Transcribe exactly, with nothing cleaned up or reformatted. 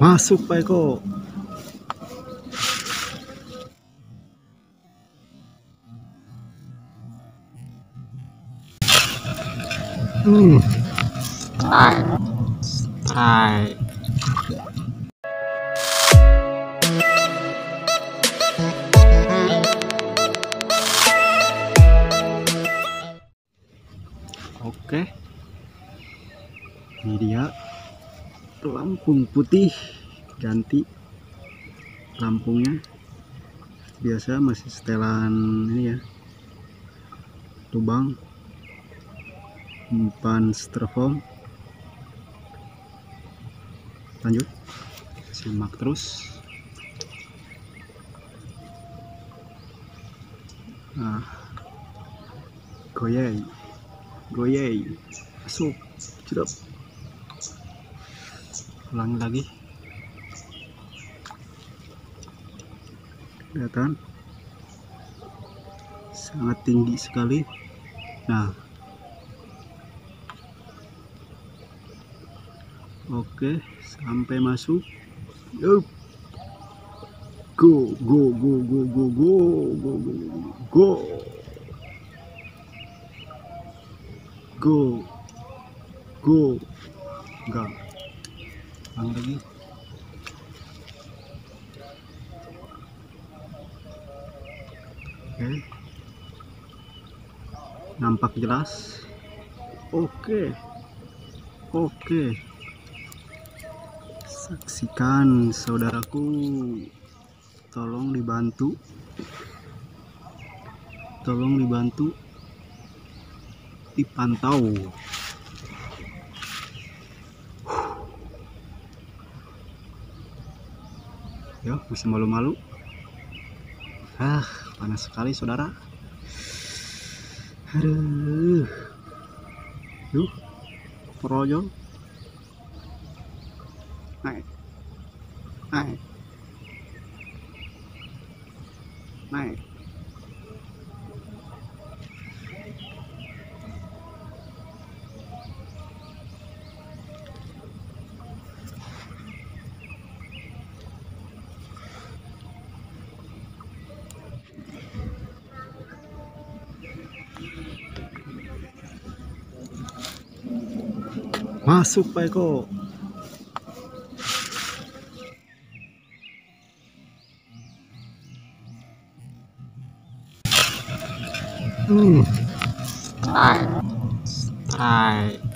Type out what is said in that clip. Masuk Pak Eko. Hmm. Hai. Hai. Oke. Ini dia lampung putih, ganti lampungnya. Biasa masih setelan ini ya. Lubang umpan styrofoam. Lanjut, simak terus. Nah, goyai goyai masuk, celup. Ulangi lagi, kelihatan sangat tinggi sekali. Nah, oke, sampai masuk. Yup. Go, go, go, go, go, go, go, go, go, go, go, go. Bang lagi. Oke, nampak jelas. Oke, oke. Saksikan saudaraku, tolong dibantu, tolong dibantu dipantau. Ya, masih malu-malu. Ah, panas sekali saudara. Aduh, yuk, projo. Naik, naik, naik. Masuk Pak Eko. Hmm. Hai. Hai.